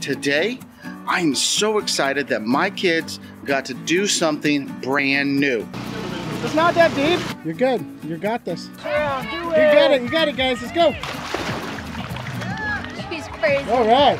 Today, I'm so excited that my kids got to do something brand new. It's not that deep. You're good. You got this. Yeah, do it. You got it. You got it, guys. Let's go. She's crazy. All right.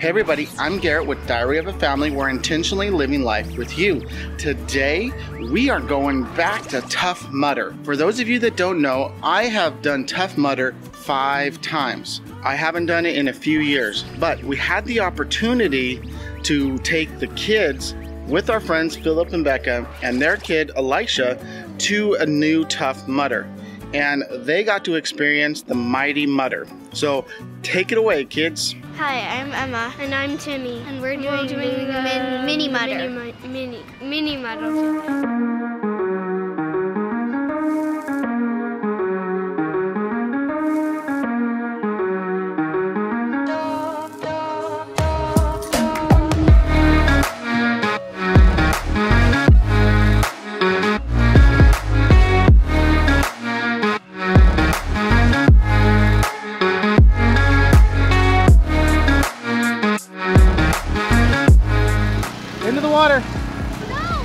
Hey everybody, I'm Garrett with Diary of a Family. We're intentionally living life with you. Today, we are going back to Tough Mudder. For those of you that don't know, I have done Tough Mudder 5 times. I haven't done it in a few years, but we had the opportunity to take the kids with our friends Philip and Becca and their kid Elisha to a new Tough Mudder. And they got to experience the Mighty Mudder. So take it away, kids. Hi, I'm Emma. And I'm Timmy. And we're doing the Mini Mudder. Mini Mudder.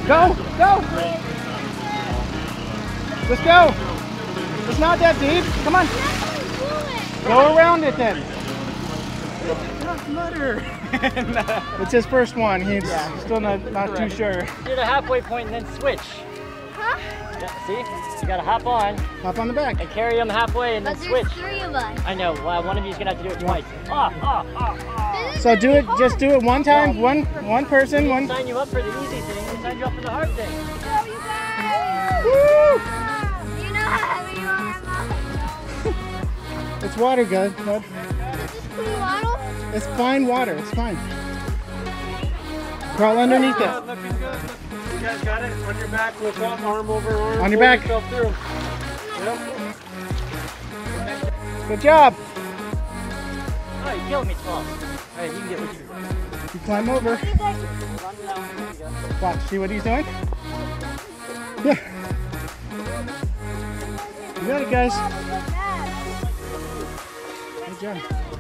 Go, go! Let's go! It's not that deep. Come on. Go around it then. Tough Mudder. It's his first one. He's still not too sure. Do the halfway point and then switch. Huh? Yeah, see? You gotta hop on. Hop on the back. And carry him halfway and then switch. There's 3 of us. I know. Well, one of you's gonna have to do it twice. So do it. Just do it one time. One person. One. Sign you up for the easy thing. Signed you up for the hard thing. Go, you guys! Woo! You know how heavy you are, Mom. It's water, guys. Nope. Is this cool water? It's fine water. It's fine. Crawl underneath it. Looking good. You guys got it. On your back. Look up. Arm over arm. On your back. Yep. Good job. Oh, you killed me, 12. All right, you can get what you want. You climb over. Watch, see what he's doing? Yeah. You got it, guys. Good job.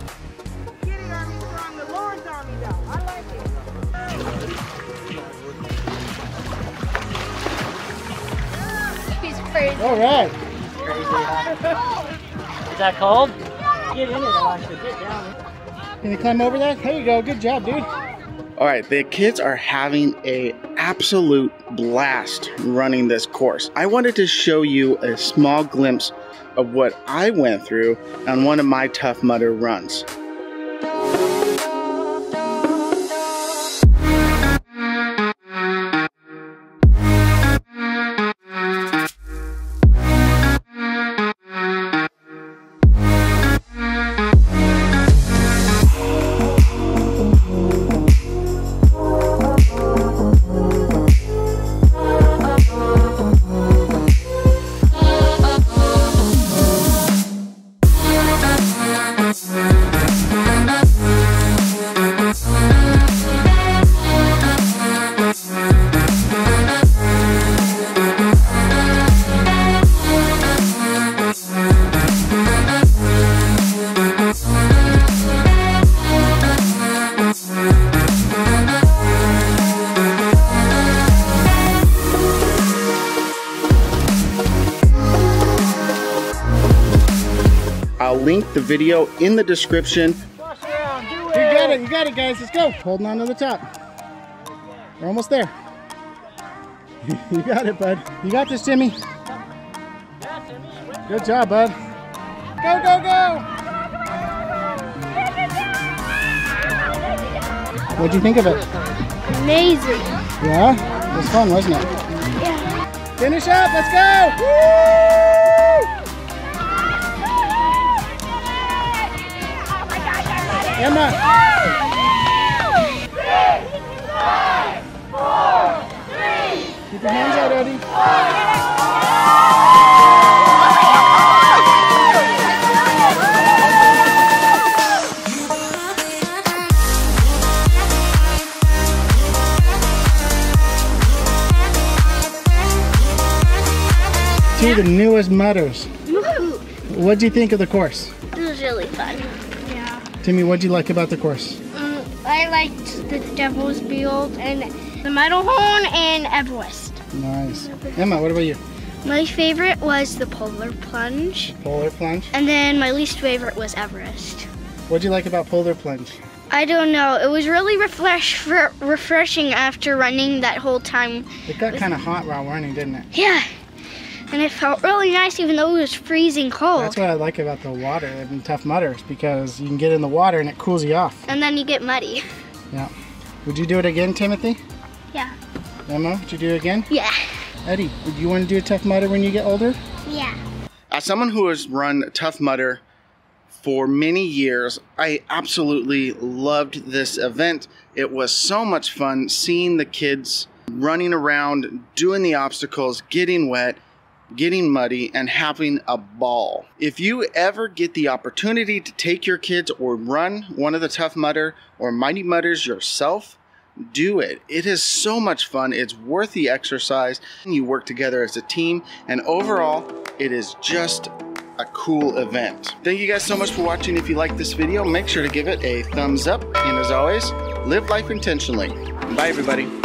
Getting on me from the Lord's army, though. I like it. He's crazy. All right. Is that cold? Get in it, Elisha. Get down. Can you climb over that? There you go. Good job, dude. All right, the kids are having an absolute blast running this course. I wanted to show you a small glimpse of what I went through on one of my Tough Mudder runs. I'll link the video in the description. You got it, guys. Let's go. Holding on to the top. We're almost there. You got it, bud. You got this, Jimmy. Good job, bud. Go, go, go. What'd you think of it? Amazing. Yeah? It was fun, wasn't it? Yeah. Finish up. Let's go. Woo! Emma! 2, 3, 5, 4, 3. Keep your hands out, Eddie. 4, 3, 5. Two of the newest mudders. What do you think of the course? It was really fun. Yeah. Timmy, what do you like about the course? I liked the Devil's Beal and the Metal Horn and Everest. Nice. Emma, what about you? My favorite was the Polar Plunge. Polar Plunge. And then my least favorite was Everest. What do you like about Polar Plunge? I don't know. It was really refreshing after running that whole time. It got kind of hot while running, didn't it? Yeah. And it felt really nice even though it was freezing cold. That's what I like about the water in Tough Mudders, because you can get in the water and it cools you off. And then you get muddy. Yeah. Would you do it again, Timothy? Yeah. Emma, would you do it again? Yeah. Eddie, would you want to do a Tough Mudder when you get older? Yeah. As someone who has run Tough Mudder for many years, I absolutely loved this event. It was so much fun seeing the kids running around, doing the obstacles, getting wet, getting muddy, and having a ball. If you ever get the opportunity to take your kids or run one of the Tough Mudder or Mighty Mudders yourself, do it. It is so much fun. It's worth the exercise. You work together as a team, and overall, it is just a cool event. Thank you guys so much for watching. If you like this video, make sure to give it a thumbs up. And as always, live life intentionally. Bye, everybody.